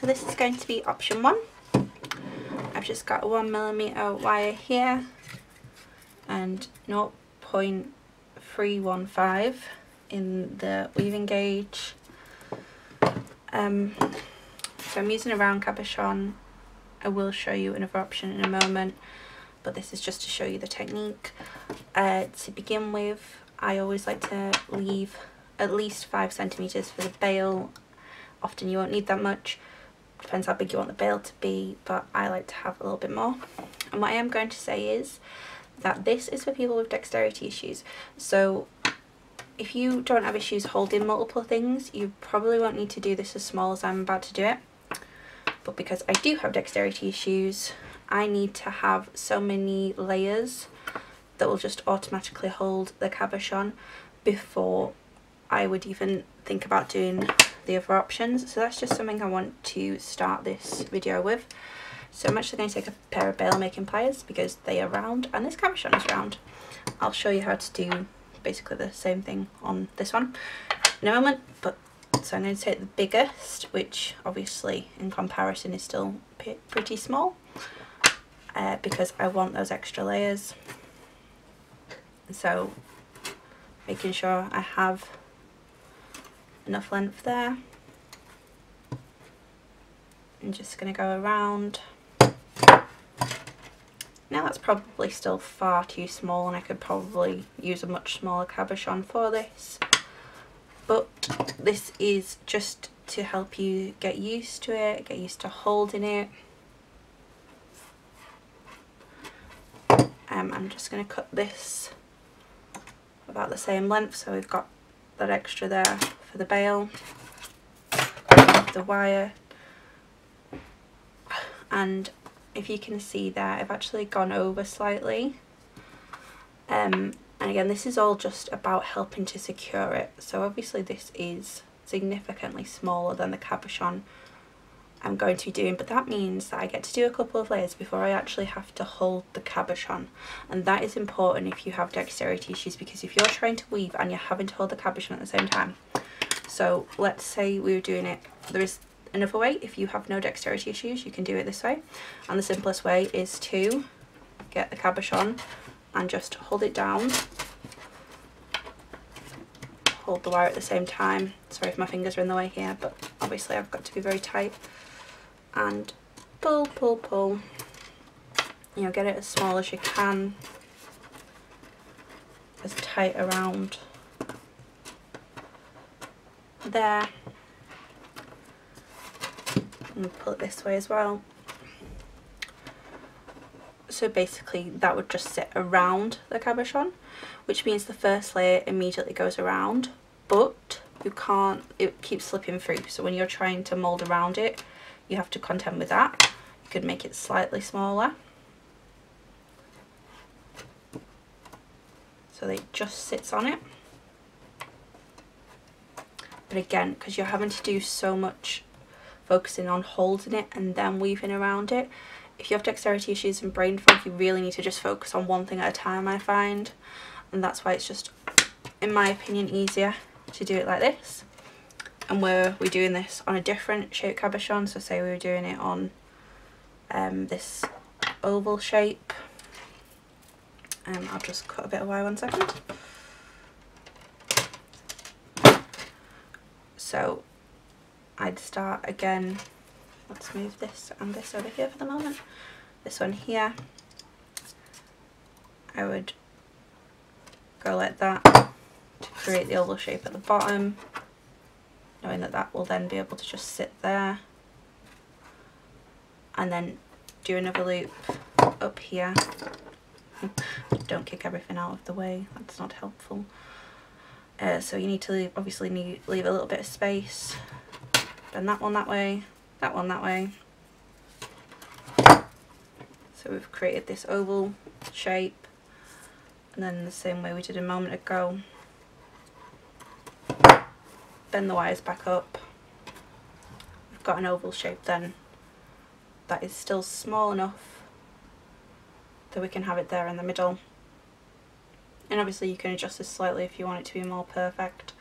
So this is going to be option one. I've just got a 1mm wire here and 0.315 in the weaving gauge. So I'm using a round cabochon. I will show you another option in a moment, but this is just to show you the technique. To begin with, I always like to leave at least 5 centimeters for the bale. Often you won't need that much, depends how big you want the bale to be, but I like to have a little bit more. And what I am going to say is that this is for people with dexterity issues. So if you don't have issues holding multiple things, you probably won't need to do this as small as I'm about to do it. But because I do have dexterity issues, I need to have so many layers that will just automatically hold the cabochon before I would even think about doing the other options. So that's just something I want to start this video with. So I'm actually going to take a pair of bale making pliers because they are round and this cabochon is round. I'll show you how to do basically the same thing on this one in a moment, but so I'm going to take the biggest, which obviously in comparison is still pretty small, because I want those extra layers. So making sure I have enough length there. I'm just going to go around. Now that's probably still far too small and I could probably use a much smaller cabochon for this. But this is just to help you get used to it, get used to holding it. I'm just going to cut this about the same length, so we've got that extra there for the bale, the wire. And if you can see there, I've actually gone over slightly. And again, this is all just about helping to secure it. So obviously this is significantly smaller than the cabochon I'm going to be doing, but that means that I get to do a couple of layers before I actually have to hold the cabochon. And that is important if you have dexterity issues, because if you're trying to weave and you're having to hold the cabochon at the same time. So let's say we were doing it, there is another way. If you have no dexterity issues, you can do it this way. And the simplest way is to get the cabochon and just hold it down, hold the wire at the same time. Sorry if my fingers are in the way here, but obviously I've got to be very tight. And pull, pull, pull. You know, get it as small as you can, as tight around there. And pull it this way as well. So basically that would just sit around the cabochon, which means the first layer immediately goes around, but you can't, it keeps slipping through. So when you're trying to mold around it, you have to contend with that. You could make it slightly smaller so that it just sits on it. But again, because you're having to do so much focusing on holding it and then weaving around it, if you have dexterity issues and brain fog, you really need to just focus on one thing at a time, I find. And that's why it's just, in my opinion, easier to do it like this. And were we doing this on a different shape cabochon, so say we were doing it on this oval shape, I'll just cut a bit of wire 1 second. So I'd start again. Let's move this and this over here for the moment. This one here, I would go like that to create the oval shape at the bottom, knowing that that will then be able to just sit there. And then do another loop up here. Don't kick everything out of the way, that's not helpful. So you need to leave, obviously need leave a little bit of space. Bend that one that way. That one that way. So we've created this oval shape, and then the same way we did a moment ago, bend the wires back up. We've got an oval shape then that is still small enough that we can have it there in the middle. And obviously you can adjust this slightly if you want it to be more perfect.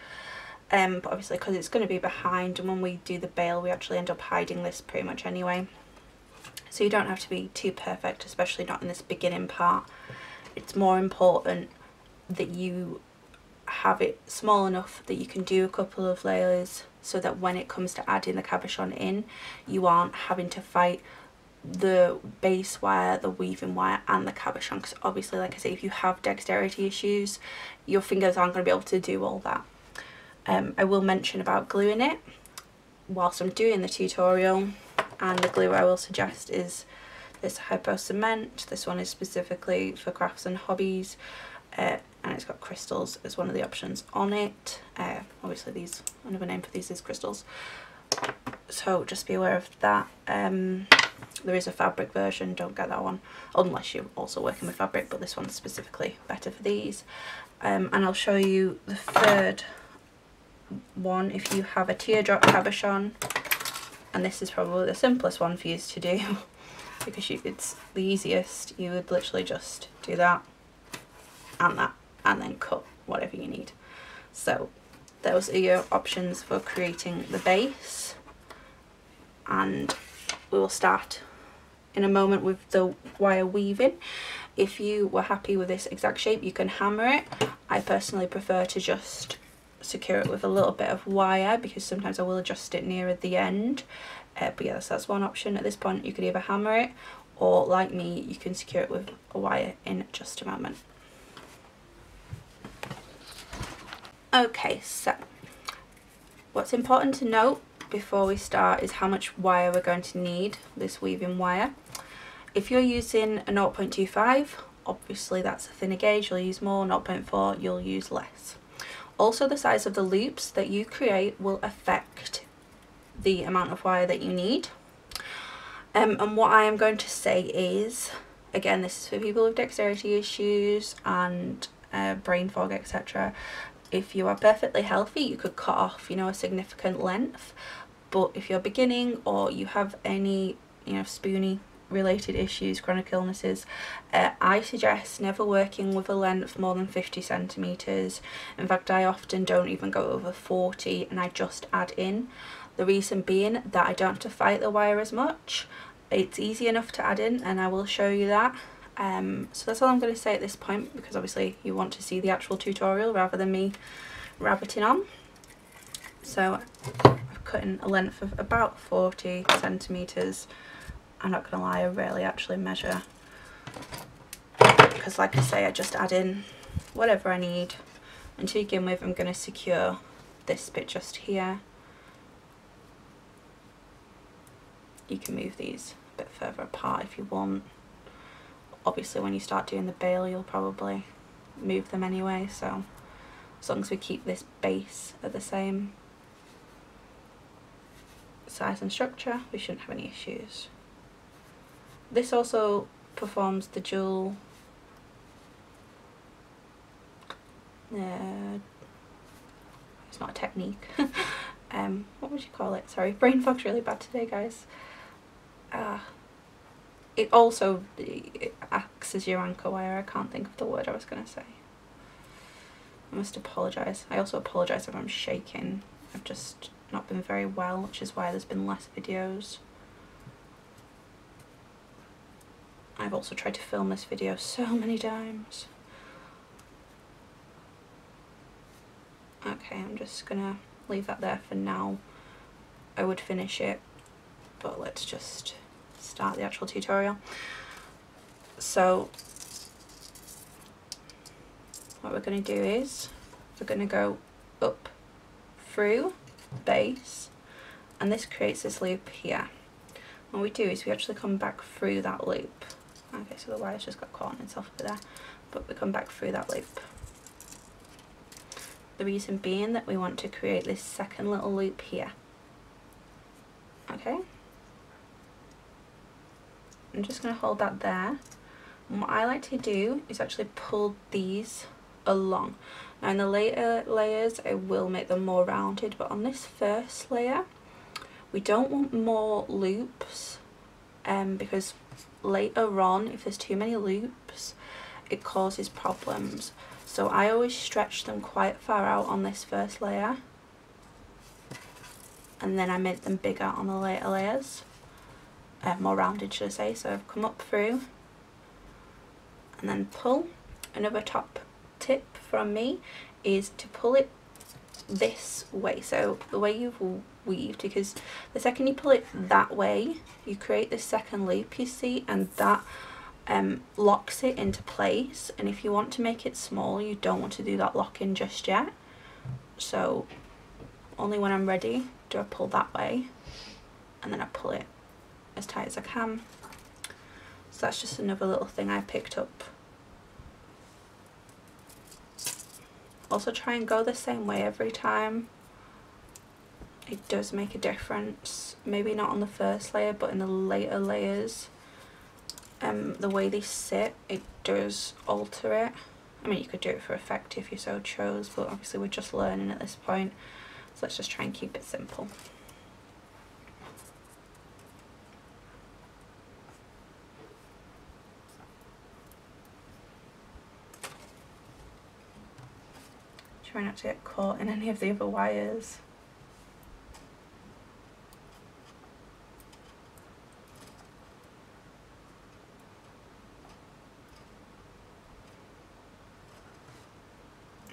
but obviously because it's going to be behind, and when we do the bale we actually end up hiding this pretty much anyway, so you don't have to be too perfect, especially not in this beginning part. It's more important that you have it small enough that you can do a couple of layers so that when it comes to adding the cabochon in, you aren't having to fight the base wire, the weaving wire and the cabochon, because obviously, like I say, if you have dexterity issues, your fingers aren't going to be able to do all that. I will mention about gluing it whilst I'm doing the tutorial, and the glue I will suggest is this Hypo Cement. This one is specifically for crafts and hobbies, and it's got crystals as one of the options on it. Obviously these, another name for these is crystals, so just be aware of that. There is a fabric version, don't get that one unless you're also working with fabric, but this one's specifically better for these. And I'll show you the third one if you have a teardrop cabochon, and this is probably the simplest one for you to do because it's the easiest. You would literally just do that and then cut whatever you need. So those are your options for creating the base, and we will start in a moment with the wire weaving. If you were happy with this exact shape, you can hammer it. I personally prefer to just secure it with a little bit of wire because sometimes I will adjust it nearer the end, but yes, that's one option. At this point you could either hammer it or, like me, you can secure it with a wire in just a moment. Okay, so what's important to note before we start is how much wire we're going to need, this weaving wire. If you're using a 0.25, obviously that's a thinner gauge, you'll use more. 0.4, you'll use less. Also, the size of the loops that you create will affect the amount of wire that you need. And what I am going to say is, again, this is for people with dexterity issues and brain fog, etc. If you are perfectly healthy, you could cut off, you know, a significant length, but if you're beginning or you have any, you know, spoonie related issues, chronic illnesses, I suggest never working with a length more than 50 centimeters. In fact, I often don't even go over 40 and I just add in. The reason being that I don't have to fight the wire as much. It's easy enough to add in, and I will show you that. So that's all I'm going to say at this point, because obviously you want to see the actual tutorial rather than me rabbiting on. So I've cut in a length of about 40 centimeters. I'm not going to lie, I rarely actually measure, because like I say, I just add in whatever I need. And to begin with, I'm going to secure this bit just here. You can move these a bit further apart if you want. Obviously when you start doing the bale you'll probably move them anyway, so as long as we keep this base at the same size and structure, we shouldn't have any issues. This also performs the dual it's not a technique. What would you call it? Sorry, brain fog's really bad today, guys. It also acts as your anchor wire. I can't think of the word I was going to say. I must apologise. I also apologise if I'm shaking. I've just not been very well, which is why there's been less videos. I've also tried to film this video so many times. Okay, I'm just going to leave that there for now. I would finish it, but let's just start the actual tutorial. So what we're going to do is we're going to go up through base, and this creates this loop here. What we do is we actually come back through that loop. Okay, so the wire's just got caught on itself over there, but we come back through that loop. The reason being that we want to create this second little loop here. Okay, I'm just going to hold that there, and what I like to do is actually pull these along. Now in the later layers I will make them more rounded, but on this first layer we don't want more loops, because later on if there's too many loops it causes problems. So I always stretch them quite far out on this first layer and then I made them bigger on the later layers, more rounded should I say. So I've come up through and then pull. Another top tip from me is to pull it this way, so the way you've weaved, because the second you pull it that way you create this second loop you see, and that locks it into place. And if you want to make it small, you don't want to do that locking just yet, so only when I'm ready do I pull that way, and then I pull it as tight as I can. So that's just another little thing I picked up. Also try and go the same way every time, it does make a difference. Maybe not on the first layer, but in the later layers, the way they sit, it does alter it. I mean, you could do it for effect if you so chose, but obviously we're just learning at this point, so let's just try and keep it simple. Try not to get caught in any of the other wires.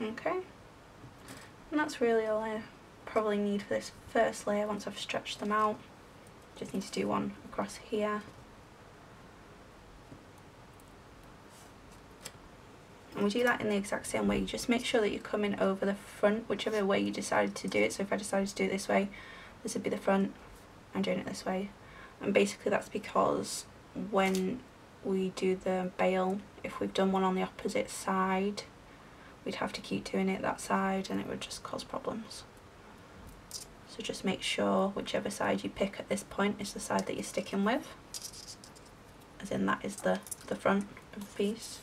Okay, and that's really all I probably need for this first layer. Once I've stretched them out, just need to do one across here. And we do that in the exact same way. You just make sure that you're coming over the front, whichever way you decided to do it. So if I decided to do it this way, this would be the front. I'm doing it this way. And basically that's because when we do the bail, if we've done one on the opposite side, we'd have to keep doing it that side and it would just cause problems. So just make sure whichever side you pick at this point is the side that you're sticking with. As in that is the front of the piece.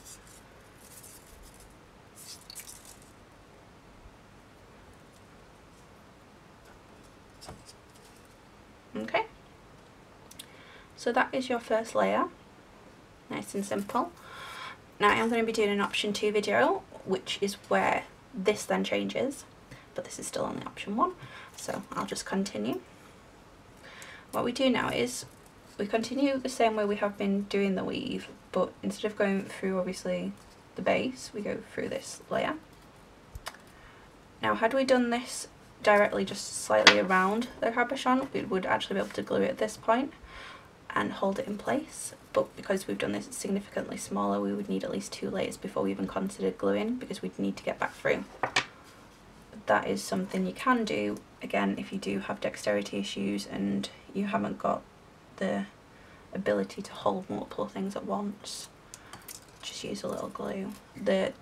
Okay, so that is your first layer, nice and simple. Now I'm going to be doing an option 2 video, which is where this then changes, but this is still only option 1, so I'll just continue. What we do now is we continue the same way we have been doing the weave, but instead of going through obviously the base, we go through this layer. Now had we done this directly just slightly around the cabochon, we would actually be able to glue it at this point and hold it in place, but because we've done this significantly smaller, we would need at least 2 layers before we even considered gluing, because we'd need to get back through. That is something you can do again if you do have dexterity issues and you haven't got the ability to hold multiple things at once. Just use a little glue. The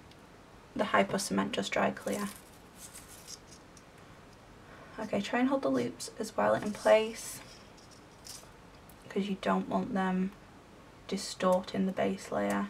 Hypo Cement just dry clear. Okay, try and hold the loops as well in place, because you don't want them distorting the base layer.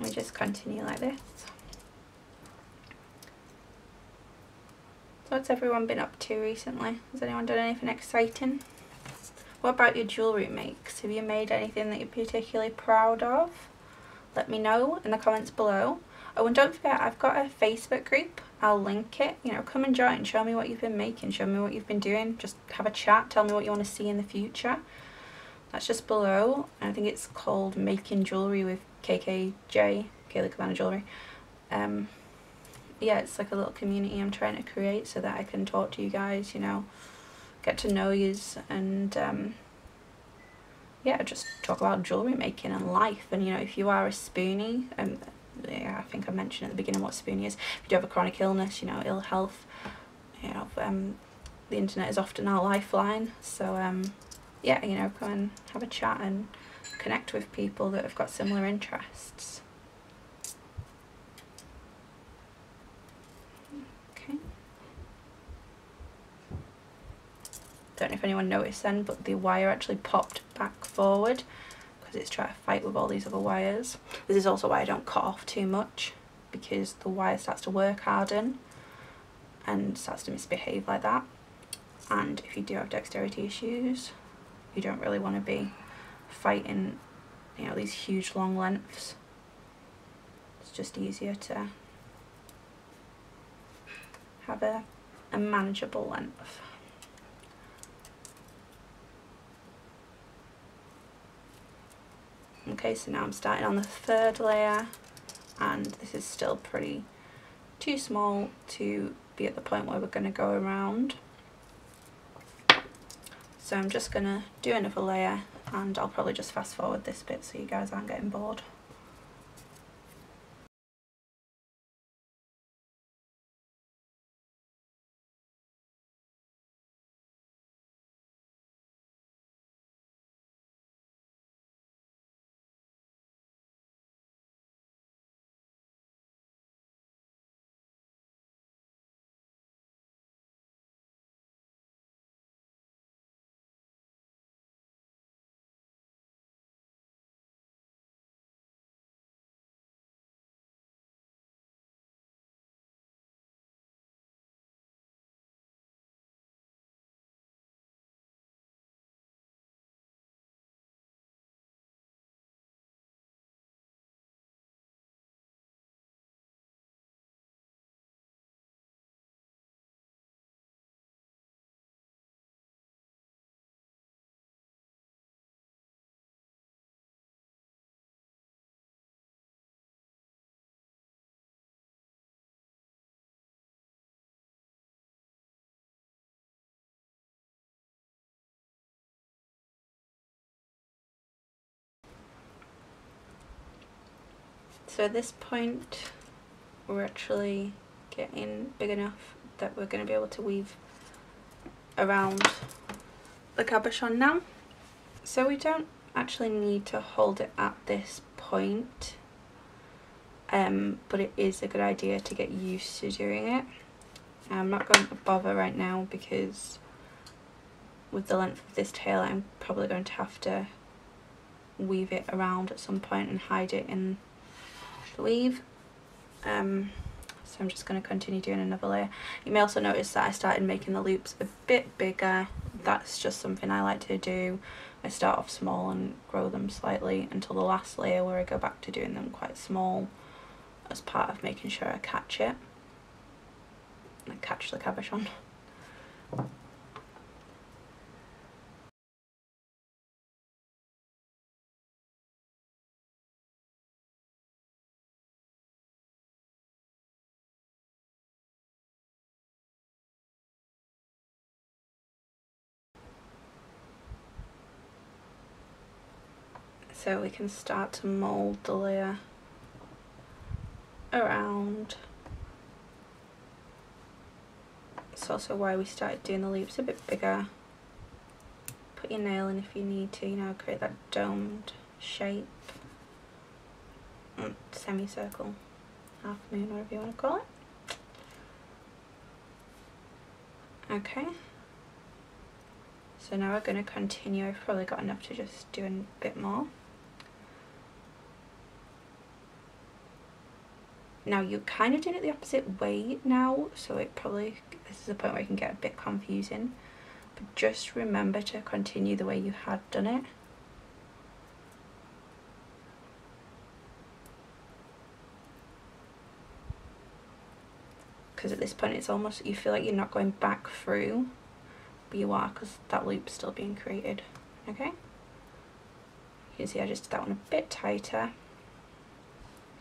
We just continue like this. So what's everyone been up to recently? Has anyone done anything exciting? What about your jewellery makes? Have you made anything that you're particularly proud of? Let me know in the comments below. Oh, and don't forget, I've got a Facebook group, I'll link it. You know, come and join, show me what you've been making, show me what you've been doing, just have a chat, tell me what you want to see in the future. That's just below. I think it's called Making Jewellery with KKJ, Kayleigh Kavanagh Jewelry. Yeah, it's like a little community I'm trying to create so that I can talk to you guys, you know, get to know yous, and yeah, just talk about jewellery making and life. And you know, if you are a spoonie, and yeah, I think I mentioned at the beginning what spoonie is, if you do have a chronic illness, you know, ill health, you know, the internet is often our lifeline. So yeah, you know, come and have a chat and connect with people that have got similar interests. Don't know if anyone noticed then, but the wire actually popped back forward because it's trying to fight with all these other wires. This is also why I don't cut off too much, because the wire starts to work harden and starts to misbehave like that. And if you do have dexterity issues, you don't really want to be fighting, you know, these huge long lengths. It's just easier to have a manageable length. Okay, so now I'm starting on the third layer, and this is still pretty too small to be at the point where we're going to go around. So I'm just going to do another layer, and I'll probably just fast forward this bit so you guys aren't getting bored. So at this point we're actually getting big enough that we're going to be able to weave around the cabochon now. So we don't actually need to hold it at this point, but it is a good idea to get used to doing it. I'm not going to bother right now because with the length of this tail I'm probably going to have to weave it around at some point and hide it in weave. So I'm just going to continue doing another layer. You may also notice that I started making the loops a bit bigger. That's just something I like to do. I start off small and grow them slightly until the last layer where I go back to doing them quite small as part of making sure I catch it. I catch the cabochon. So we can start to mould the layer around. It's also why we started doing the loops a bit bigger. Put your nail in if you need to, you know, create that domed shape, semicircle, half moon, whatever you want to call it. Okay. So now we're going to continue. I've probably got enough to just do a bit more. Now you're kind of doing it the opposite way now, so it probably, this is the point where it can get a bit confusing. But just remember to continue the way you had done it. Because at this point it's almost, you feel like you're not going back through. But you are, because that loop's still being created. Okay, you can see I just did that one a bit tighter,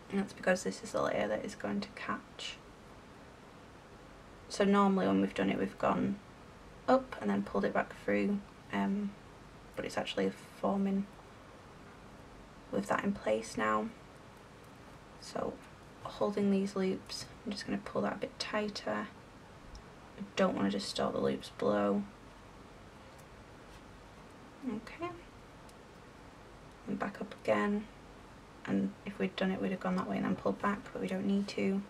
and that's because this is the layer that is going to catch. So normally when we've done it we've gone up and then pulled it back through, but it's actually forming with that in place now. So holding these loops, I'm just going to pull that a bit tighter. I don't want to distort the loops below. Okay, and back up again, and if we'd done it we'd have gone that way and then pulled back, but we don't need to.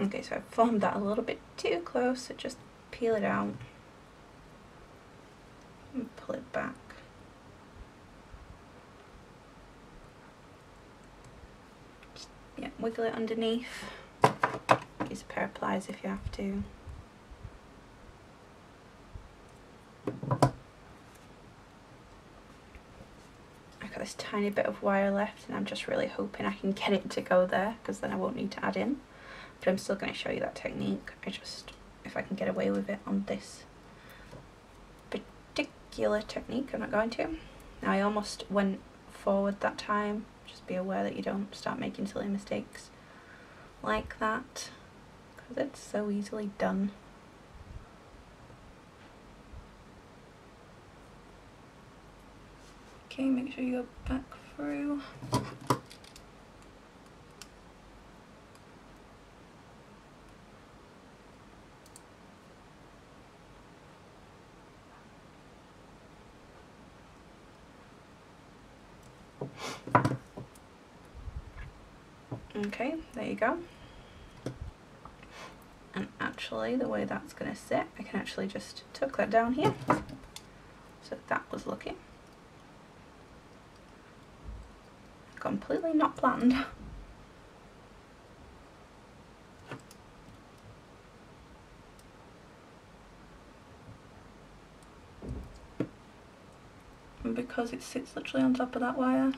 Okay, so I've formed that a little bit too close, so just peel it out and pull it back. Just, yeah, wiggle it underneath. Use a pair of pliers if you have to. I've got this tiny bit of wire left and I'm just really hoping I can get it to go there, because then I won't need to add in. But I'm still going to show you that technique. I just, if I can get away with it on this particular technique, I'm not going to. Now I almost went forward that time. Just be aware that you don't start making silly mistakes like that, because it's so easily done. Okay, make sure you go back through. Okay, there you go. And actually the way that's going to sit, I can actually just tuck that down here. So that was lucky. Completely not planned. And because it sits literally on top of that wire,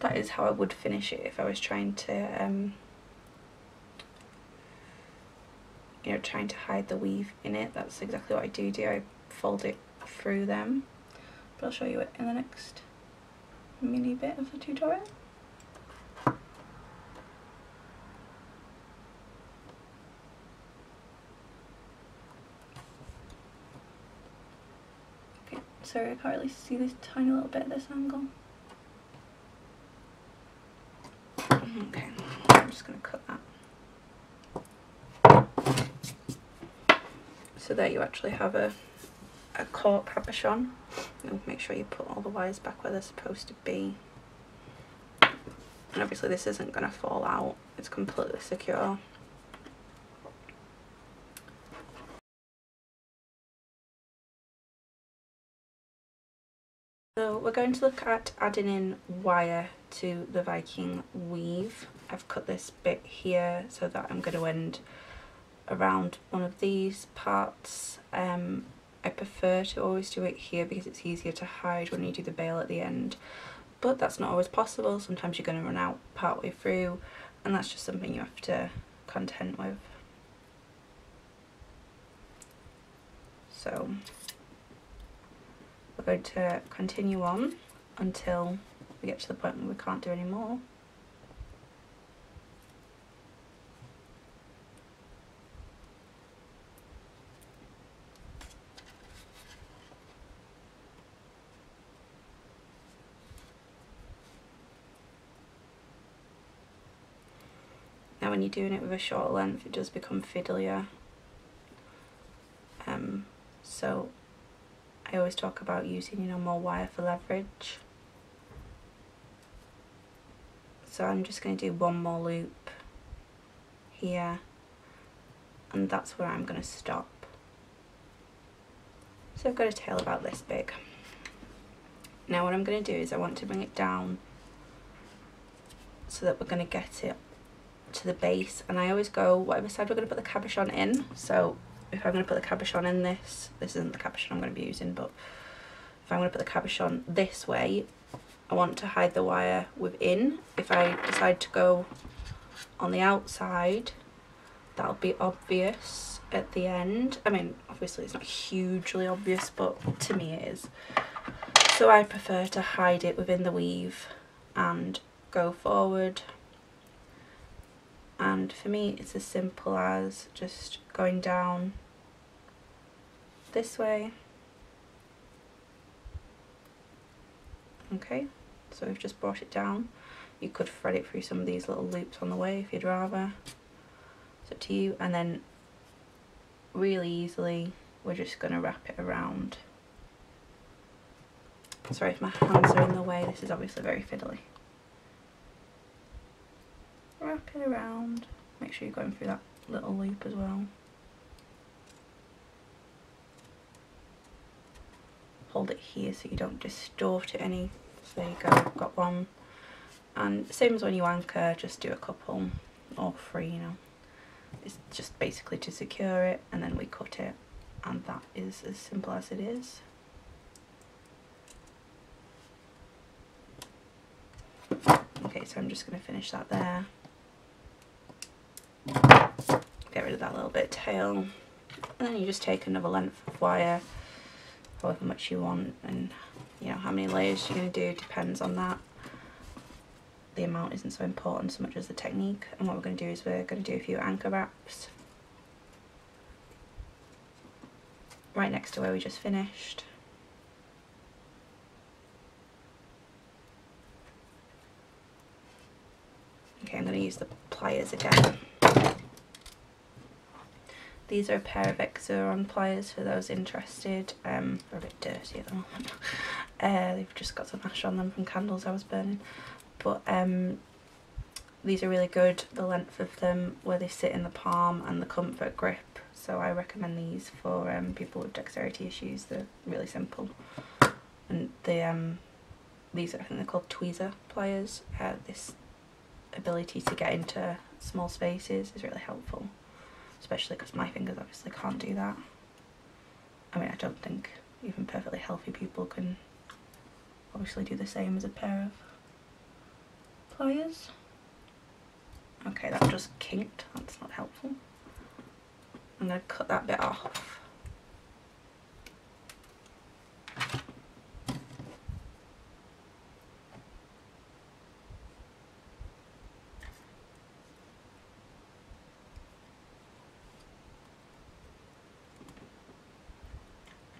that is how I would finish it if I was trying to, you know, trying to hide the weave in it. That's exactly what I do. I fold it through them, but I'll show you it in the next mini bit of the tutorial. Okay, sorry, I can't really see this tiny little bit at this angle. Okay, I'm just going to cut that. So there you actually have a cork cabochon. And make sure you put all the wires back where they're supposed to be. And obviously this isn't going to fall out, it's completely secure. So we're going to look at adding in wire to the Viking weave. I've cut this bit here so that I'm going to end around one of these parts. I prefer to always do it here because it's easier to hide when you do the bail at the end, but that's not always possible. Sometimes you're going to run out partway through, and that's just something you have to contend with. So we're going to continue on until we get to the point where we can't do any more. Now when you're doing it with a shorter length, it does become fiddlier. So I always talk about using, you know, more wire for leverage. So I'm just going to do one more loop here, and that's where I'm going to stop. So I've got a tail about this big. Now what I'm going to do is I want to bring it down so that we're going to get it to the base, and I always go whatever side we're going to put the cabochon in. So if I'm going to put the cabochon in this isn't the cabochon I'm going to be using, but if I'm going to put the cabochon this way, I want to hide the wire within. If I decide to go on the outside, that'll be obvious at the end. I mean, obviously it's not hugely obvious, but to me it is. So I prefer to hide it within the weave and go forward. And for me, it's as simple as just going down this way. Okay, so we've just brought it down. You could thread it through some of these little loops on the way if you'd rather. It's up to you. And then really easily, we're just going to wrap it around. Sorry if my hands are in the way, this is obviously very fiddly. Wrap Wrap it around. Make sure you're going through that little loop as well. Hold it here so you don't distort it any. So there you go, I've got one. And same as when you anchor, just do a couple or three, you know. It's just basically to secure it, and then we cut it, and that is as simple as it is. Okay, so I'm just going to finish that there. Get rid of that little bit of tail, and then you just take another length of wire, however much you want, and you know how many layers you're going to do depends on that. The amount isn't so important so much as the technique. And what we're going to do is we're going to do a few anchor wraps right next to where we just finished. Okay, I'm going to use the pliers again. These are a pair of Exoron pliers for those interested. They're a bit dirty at the moment. They've just got some ash on them from candles I was burning. But these are really good, the length of them, where they sit in the palm, and the comfort grip. So I recommend these for people with dexterity issues. They're really simple. And they, these are, I think they're called tweezer pliers. This ability to get into small spaces is really helpful. Especially because my fingers obviously can't do that. I mean, I don't think even perfectly healthy people can obviously do the same as a pair of pliers. Okay, that just kinked, that's not helpful. I'm going to cut that bit off.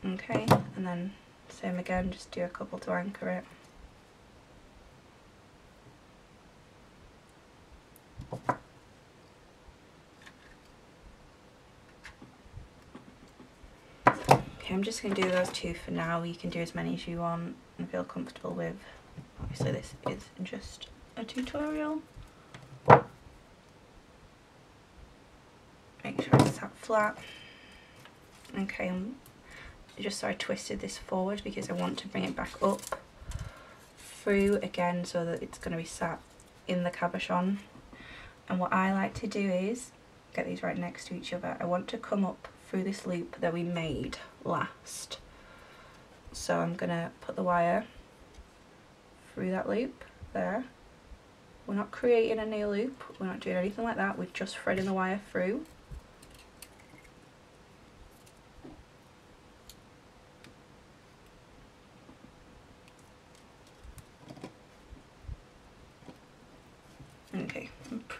Okay, and then same again, just do a couple to anchor it. Okay, I'm just going to do those two for now. You can do as many as you want and feel comfortable with. Obviously this is just a tutorial. Make sure it's sat flat. Okay, just so I twisted this forward because I want to bring it back up through again so that it's going to be sat in the cabochon. And what I like to do is get these right next to each other. I want to come up through this loop that we made last, so I'm gonna put the wire through that loop there. We're not creating a new loop, we're not doing anything like that, we're just threading the wire through.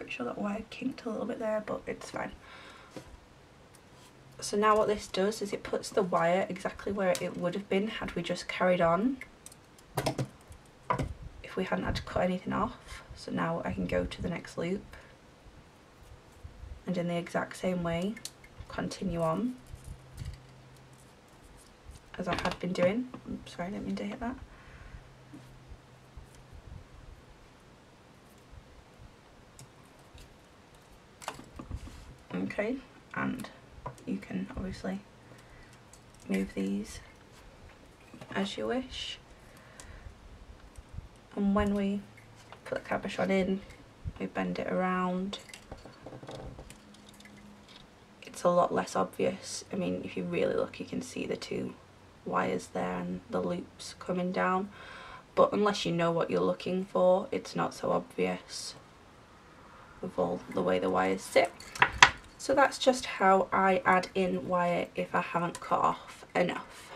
Sure that wire kinked a little bit there, but it's fine. So now what this does is it puts the wire exactly where it would have been had we just carried on, if we hadn't had to cut anything off. So now I can go to the next loop and in the exact same way continue on as I had been doing. Oops, sorry, I didn't mean to hit that. Okay, and you can obviously move these as you wish. And when we put the cabochon in, we bend it around. It's a lot less obvious. I mean, if you really look, you can see the two wires there and the loops coming down. But unless you know what you're looking for, it's not so obvious with all the way the wires sit. So that's just how I add in wire if I haven't cut off enough.